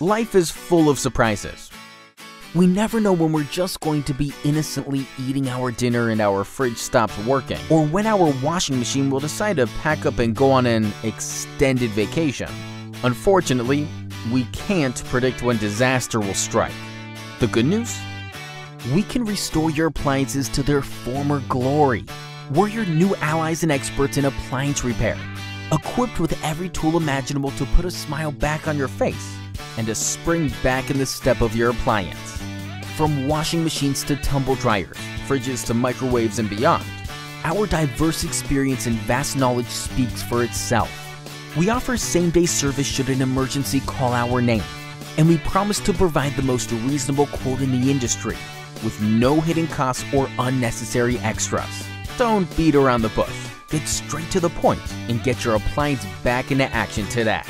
Life is full of surprises. We never know when we're just going to be innocently eating our dinner and our fridge stops working, or when our washing machine will decide to pack up and go on an extended vacation. Unfortunately, we can't predict when disaster will strike. The good news? We can restore your appliances to their former glory. We're your new allies and experts in appliance repair, equipped with every tool imaginable to put a smile back on your face and to spring back in the step of your appliance. From washing machines to tumble dryers, fridges to microwaves and beyond, our diverse experience and vast knowledge speaks for itself. We offer same-day service should an emergency call our name, and we promise to provide the most reasonable quote in the industry with no hidden costs or unnecessary extras. Don't beat around the bush. Get straight to the point and get your appliance back into action today.